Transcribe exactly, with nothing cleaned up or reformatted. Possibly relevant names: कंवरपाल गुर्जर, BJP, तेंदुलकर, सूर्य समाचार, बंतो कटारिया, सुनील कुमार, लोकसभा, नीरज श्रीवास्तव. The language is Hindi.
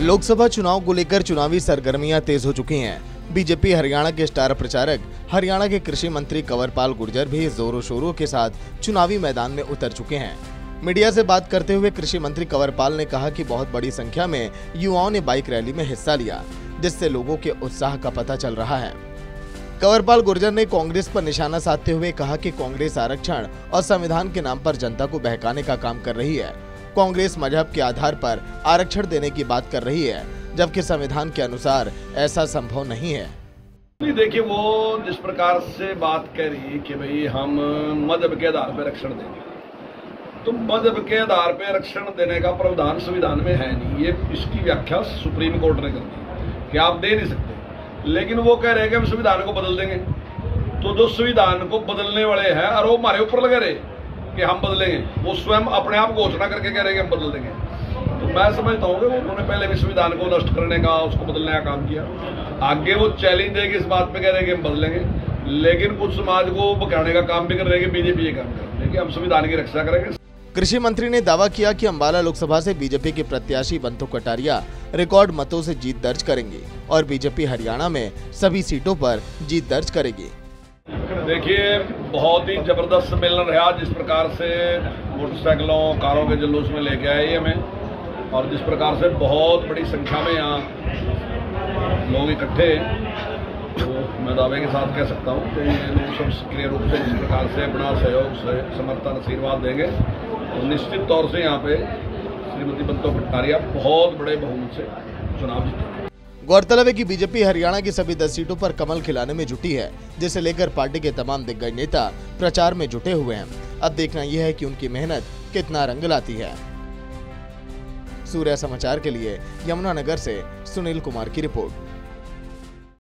लोकसभा चुनाव को लेकर चुनावी सरगर्मियां तेज हो चुकी हैं। बीजेपी हरियाणा के स्टार प्रचारक हरियाणा के कृषि मंत्री कंवरपाल गुर्जर भी जोरों शोरों के साथ चुनावी मैदान में उतर चुके हैं। मीडिया से बात करते हुए कृषि मंत्री कंवरपाल ने कहा कि बहुत बड़ी संख्या में युवाओं ने बाइक रैली में हिस्सा लिया, जिससे लोगों के उत्साह का पता चल रहा है। कंवरपाल गुर्जर ने कांग्रेस पर निशाना साधते हुए कहा कि कांग्रेस आरक्षण और संविधान के नाम पर जनता को बहकाने का काम कर रही है। कांग्रेस मजहब के आधार पर आरक्षण देने की बात कर रही है, जबकि संविधान के अनुसार ऐसा संभव नहीं है। देखिए, वो जिस प्रकार से बात करी कि भाई हम मजहब के आधार पर आरक्षण देंगे, तो मजहब के आधार पर आरक्षण देने का प्रावधान संविधान में है नहीं। ये इसकी व्याख्या सुप्रीम कोर्ट ने कर दी कि आप दे नहीं सकते, लेकिन वो कह रहे हैं कि हम संविधान को बदल देंगे। तो जो संविधान को बदलने वाले हैं और वो हमारे ऊपर लगे रहे कि हम बदलेंगे, वो स्वयं अपने आप घोषणा करके कह रहे हैं कि हम बदल देंगे। तो मैं समझता हूँ कि उन्होंने पहले भी संविधान को नष्ट करने का, उसको बदलने का काम किया। आगे वो चैलेंज देगी इस बात पे, कह रहे हैं कि हम बदलेंगे, लेकिन कुछ समाज को बगाड़ने का काम भी कर रहे हैं कि बीजेपी ये काम कर रही है, हम संविधान की रक्षा करेंगे। कृषि मंत्री ने दावा किया कि अम्बाला लोकसभा से बीजेपी के प्रत्याशी बंतो कटारिया रिकॉर्ड मतों से जीत दर्ज करेंगे और बीजेपी हरियाणा में सभी सीटों पर जीत दर्ज करेगी। देखिए, बहुत ही जबरदस्त सम्मेलन रहा, जिस प्रकार से मोटरसाइकिलों, कारों के जुलूस में लेके आए हमें, और जिस प्रकार से बहुत बड़ी संख्या में यहाँ लोग इकट्ठे, तो मैं दावे के साथ कह सकता हूँ कि ये लोग सब सक्रिय रूप से जिस प्रकार से अपना सहयोग से समर्थन आशीर्वाद देंगे, तो निश्चित तौर से यहाँ पे श्रीमती बंतो कटारिया बहुत बड़े बहुमत से चुनाव जीतेंगे। गौरतलब है कि बीजेपी हरियाणा की सभी दस सीटों पर कमल खिलाने में जुटी है, जिसे लेकर पार्टी के तमाम दिग्गज नेता प्रचार में जुटे हुए हैं। अब देखना यह है कि उनकी मेहनत कितना रंग लाती है। सूर्य समाचार के लिए यमुनानगर से सुनील कुमार की रिपोर्ट।